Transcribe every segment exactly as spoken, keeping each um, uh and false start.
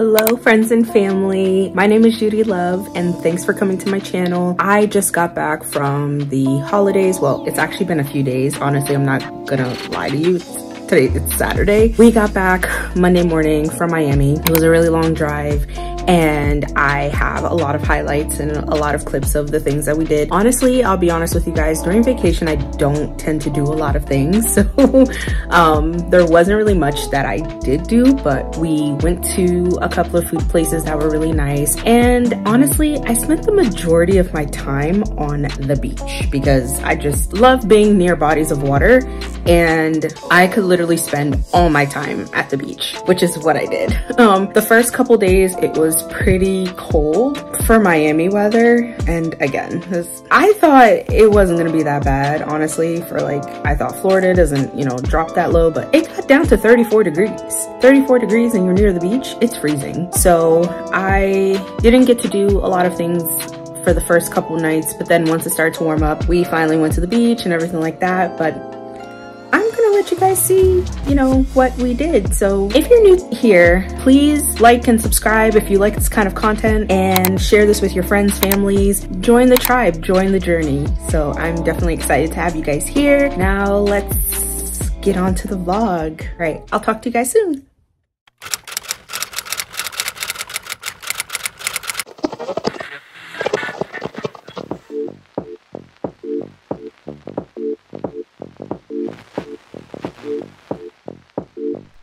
Hello friends and family, my name is Judi Love and thanks for coming to my channel. I just got back from the holidays. Well, it's actually been a few days. Honestly, I'm not gonna lie to you. Today, it's Saturday. We got back Monday morning from Miami. It was a really long drive. And I have a lot of highlights and a lot of clips of the things that we did. Honestly, I'll be honest with you guys, during vacation, I don't tend to do a lot of things. So um, there wasn't really much that I did do, but we went to a couple of food places that were really nice. And honestly, I spent the majority of my time on the beach because I just love being near bodies of water. And I could literally spend all my time at the beach, which is what I did. Um, the first couple days, it was pretty cold for Miami weather, and again this, I thought it wasn't gonna be that bad, honestly. For like, I thought Florida doesn't, you know, drop that low, but it got down to thirty-four degrees thirty-four degrees and you're near the beach, it's freezing. So I didn't get to do a lot of things for the first couple nights, but then once it started to warm up, we finally went to the beach and everything like that. But let you guys see, you know, what we did. So if you're new here, please like and subscribe if you like this kind of content, and share this with your friends, families. Join the tribe, join the journey. So I'm definitely excited to have you guys here. Now let's get on to the vlog. All right, I'll talk to you guys soon.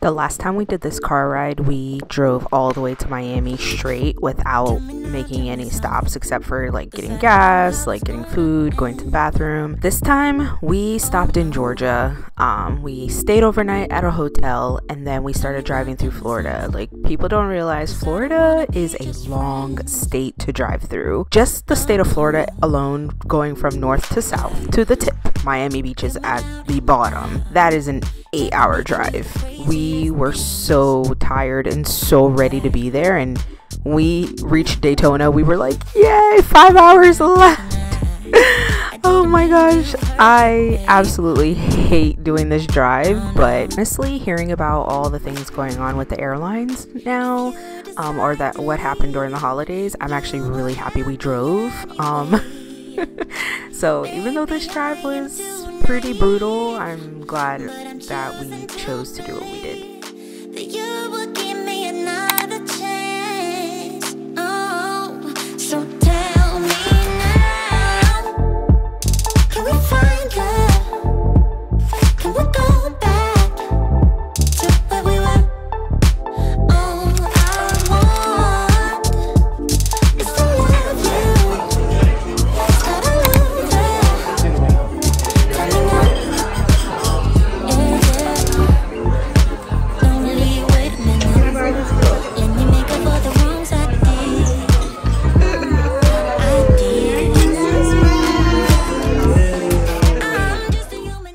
The last time we did this car ride, we drove all the way to Miami straight without making any stops except for like getting gas, like getting food, going to the bathroom. This time we stopped in Georgia. Um, we stayed overnight at a hotel and then we started driving through Florida. Like, people don't realize Florida is a long state to drive through. Just the state of Florida alone, going from north to south to the tip. Miami Beach is at the bottom. That is an eight hour drive. We were so tired and so ready to be there, and we reached Daytona. We were like, yay, five hours left. Oh my gosh, I absolutely hate doing this drive, but honestly, hearing about all the things going on with the airlines now, um, or that what happened during the holidays, I'm actually really happy we drove. Um, so even though this drive was pretty brutal, I'm glad that we chose to do what we did.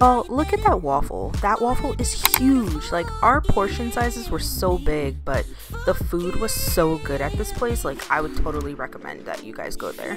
Oh, look at that waffle. That waffle is huge. Like, our portion sizes were so big, but the food was so good at this place. Like, I would totally recommend that you guys go there.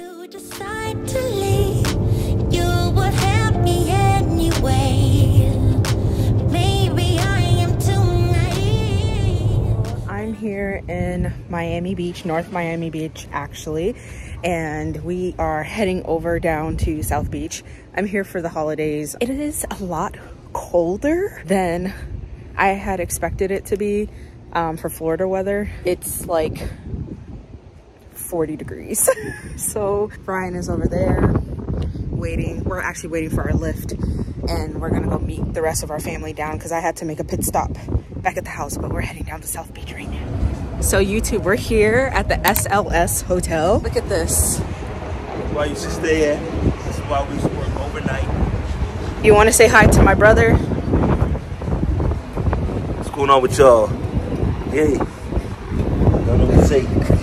I'm here in Miami Beach, North Miami Beach, actually. And we are heading over down to South Beach. I'm here for the holidays. It is a lot colder than I had expected it to be um, for Florida weather. It's like forty degrees. So Brian is over there waiting. We're actually waiting for our lift, and we're gonna go meet the rest of our family down because I had to make a pit stop back at the house, but we're heading down to South Beach right now. So YouTube, we're here at the S L S hotel. Look at this. Why you should stay at? That's why we should work overnight. You want to say hi to my brother? What's going on with y'all? Hey, I don't know what to say.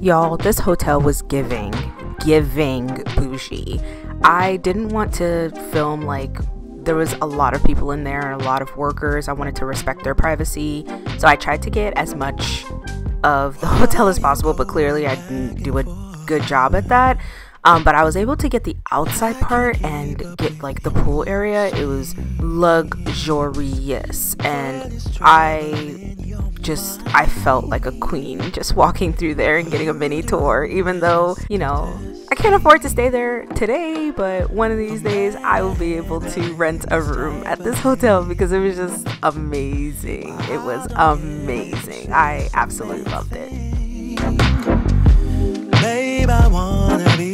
Y'all, this hotel was giving, giving bougie. I didn't want to film, like, there was a lot of people in there and a lot of workers. I wanted to respect their privacy. So I tried to get as much of the hotel as possible, but clearly I didn't do a good job at that. Um, but I was able to get the outside part and get like the pool area. It was luxurious, and I just I felt like a queen just walking through there and getting a mini tour, even though, you know, I can't afford to stay there today, but one of these days I will be able to rent a room at this hotel because it was just amazing. It was amazing. I absolutely loved it. Babe, I wanna be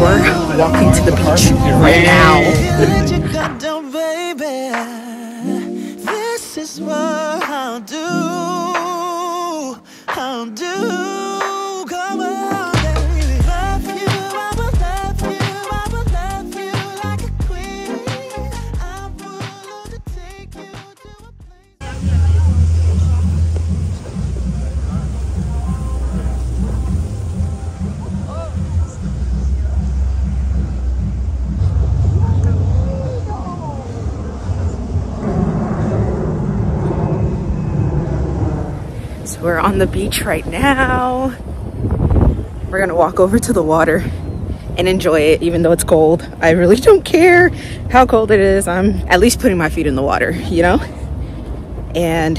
We're walking to the beach right now. This is what I'll do. I'll do. Come on, baby. Love you. I will love you. I will love you like a queen. I will take you to a place. Oh. We're on the beach right now. We're gonna walk over to the water and enjoy it, even though it's cold. I really don't care how cold it is. I'm at least putting my feet in the water, you know? And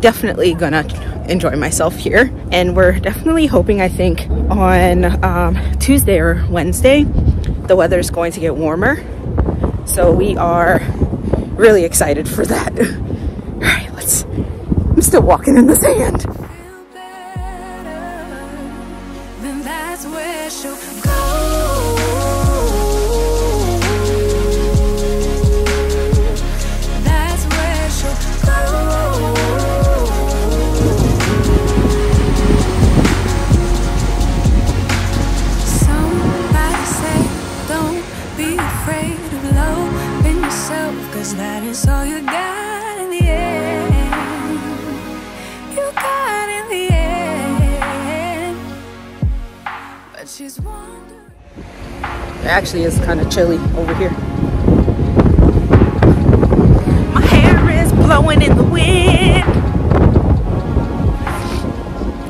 definitely gonna enjoy myself here. And we're definitely hoping, I think, on um, Tuesday or Wednesday, the weather's going to get warmer. So we are really excited for that. All right, let's I'm still walking in the sand. It actually is kind of chilly over here. My hair is blowing in the wind.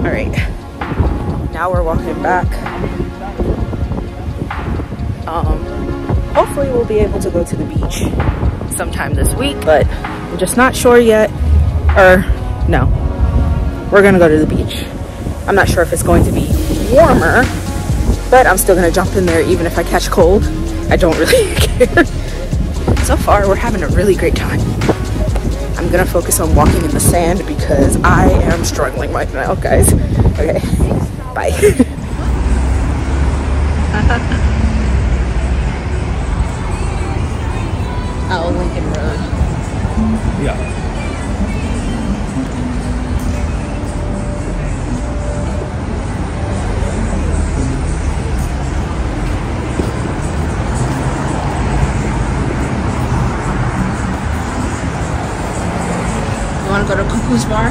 All right, now we're walking back. Um, hopefully we'll be able to go to the beach sometime this week, but we're just not sure yet. Or no, we're gonna go to the beach. I'm not sure if it's going to be warmer, but I'm still gonna jump in there even if I catch cold. I don't really care. So far, we're having a really great time. I'm gonna focus on walking in the sand because I am struggling right now, guys. Okay, bye. Oh, Lincoln Road. Yeah. Go to Cuckoo's Bar.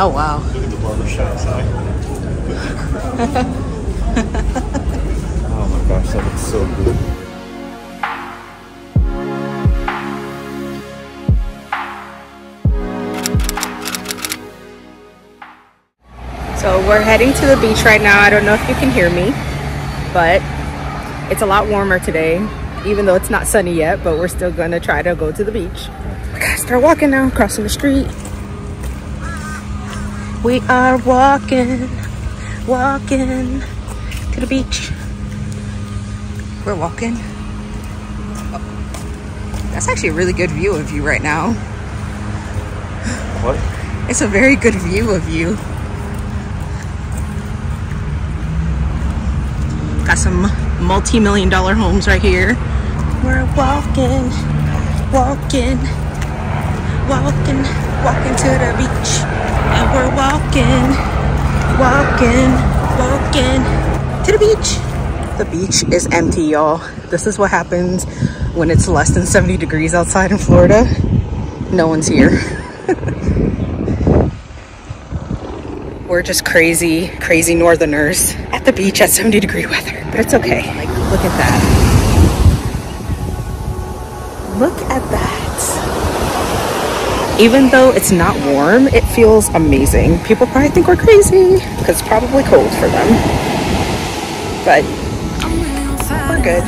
Oh wow. Look at the barbershop side. Oh my gosh, that looks so good. So we're heading to the beach right now. I don't know if you can hear me, but it's a lot warmer today, even though it's not sunny yet, but we're still gonna try to go to the beach. I gotta start walking now, crossing the street. We are walking, walking to the beach. We're walking. Oh, that's actually a really good view of you right now. What? It's a very good view of you. Got some multi-million dollar homes right here. We're walking, walking, walking, walking to the beach. And we're walking, walking, walking to the beach. The beach is empty, y'all. This is what happens when it's less than seventy degrees outside in Florida. No one's here. We're just crazy, crazy northerners at the beach at seventy degree weather, but it's okay. Like, look at that. Look at that. Even though it's not warm, it feels amazing. People probably think we're crazy because it's probably cold for them. But we're good.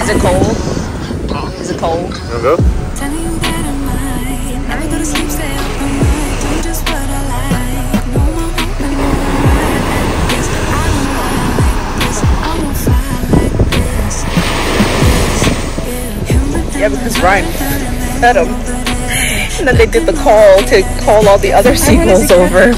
Is it cold? Is it cold? Wanna go? Yeah, because Ryan fed them. And then they did the call to call all the other signals over.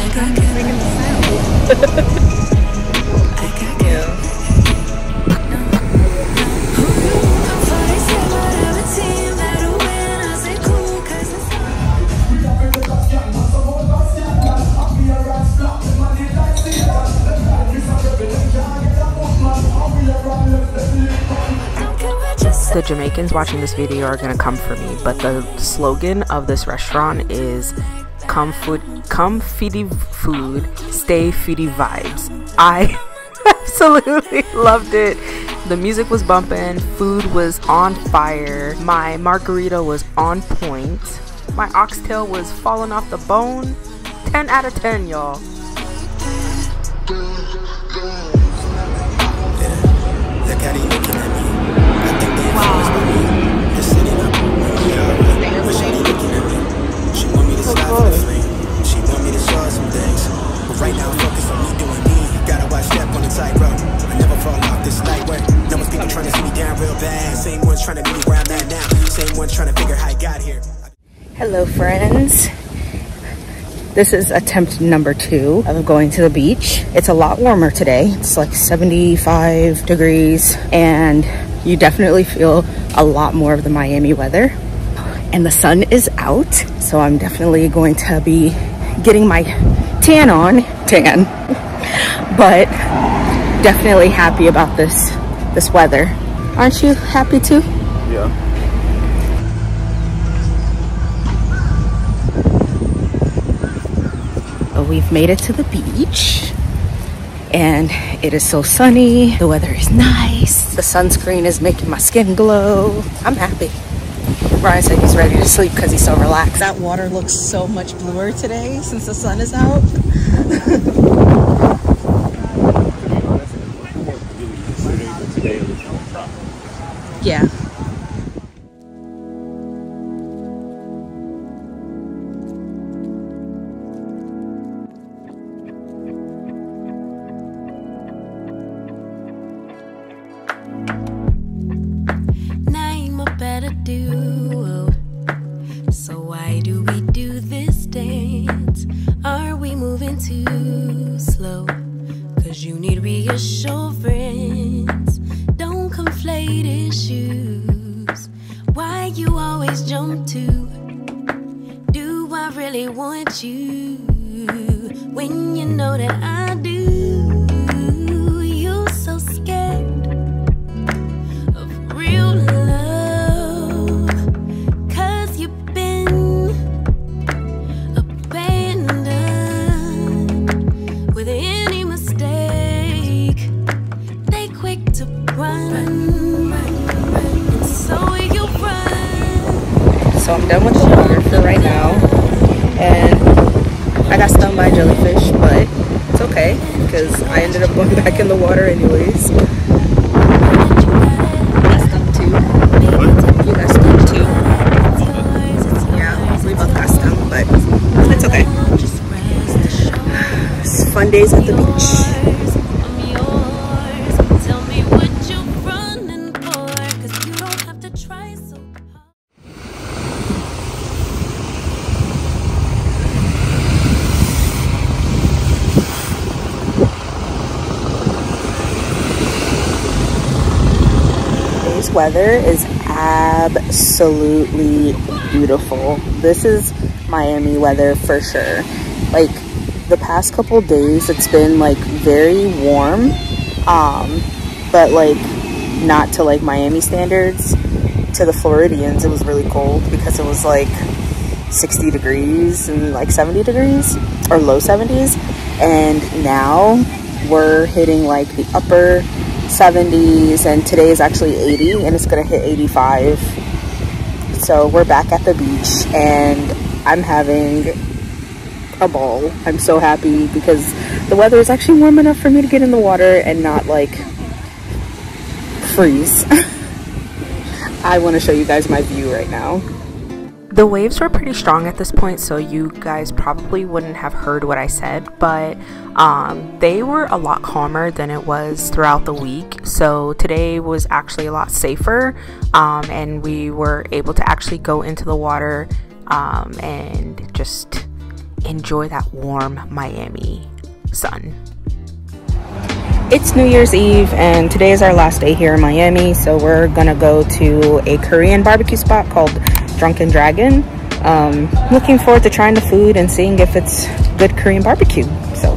The Jamaicans watching this video are gonna come for me, but the slogan of this restaurant is come food, come feedy food, stay feedy vibes. I absolutely loved it. The music was bumping, food was on fire, my margarita was on point, my oxtail was falling off the bone. ten out of ten, y'all. Hello friends, this is attempt number two of going to the beach. It's a lot warmer today. It's like seventy-five degrees and you definitely feel a lot more of the Miami weather, and the sun is out, so I'm definitely going to be getting my tan on tan but definitely happy about this this weather. Aren't you happy too? Yeah. We've made it to the beach and it is so sunny. The weather is nice. The sunscreen is making my skin glow. I'm happy. Ryan said he's ready to sleep because he's so relaxed. That water looks so much bluer today since the sun is out. Yeah. So I'm done with sugar for right now. And I got stung by a jellyfish, but it's okay because I ended up going back in the water anyways. Fun days at the beach. Today's weather is absolutely beautiful. This is Miami weather for sure. Like, the past couple days it's been like very warm, um but like not to like Miami standards. To the Floridians it was really cold because it was like sixty degrees and like seventy degrees or low seventies, and now we're hitting like the upper seventies, and today is actually eighty and it's gonna hit eighty-five. So we're back at the beach and I'm having a ball. I'm so happy because the weather is actually warm enough for me to get in the water and not like freeze. I want to show you guys my view right now. The waves were pretty strong at this point, so you guys probably wouldn't have heard what I said, but um, they were a lot calmer than it was throughout the week. So today was actually a lot safer, um, and we were able to actually go into the water um, and just enjoy that warm Miami sun. It's New Year's Eve and today is our last day here in Miami, so we're gonna go to a Korean barbecue spot called Drunken Dragon. Um, looking forward to trying the food and seeing if it's good Korean barbecue, so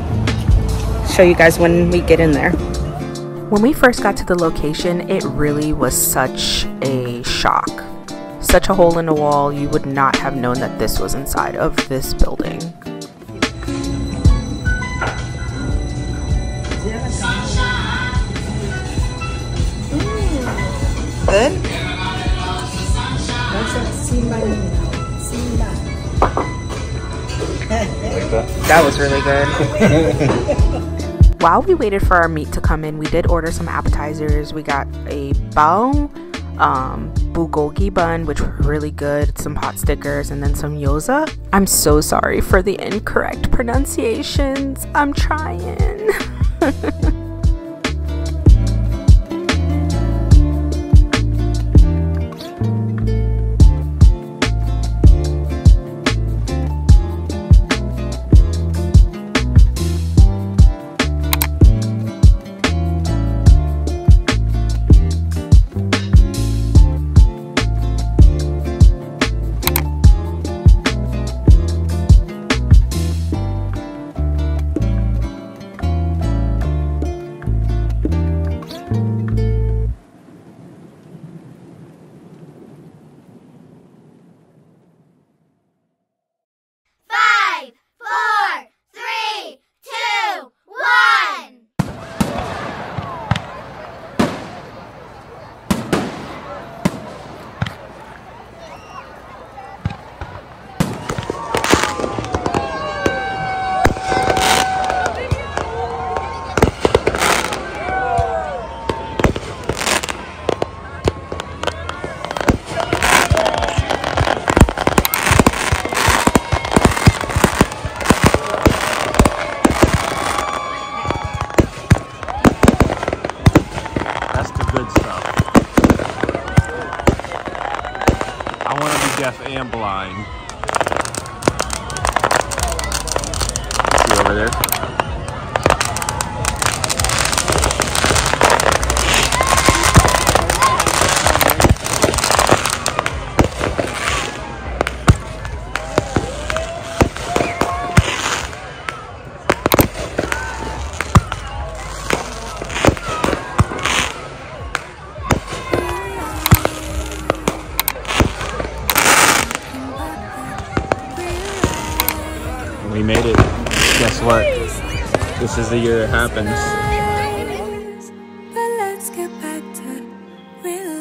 show you guys when we get in there. When we first got to the location, it really was such a shock. Such a hole in the wall, you would not have known that this was inside of this building. Mm. Good? That was really good. While we waited for our meat to come in, we did order some appetizers. We got a bao, um bulgogi bun, which were really good, some pot stickers, and then some gyoza. I'm so sorry for the incorrect pronunciations. I'm trying. This is the year it happens. But let's get back to real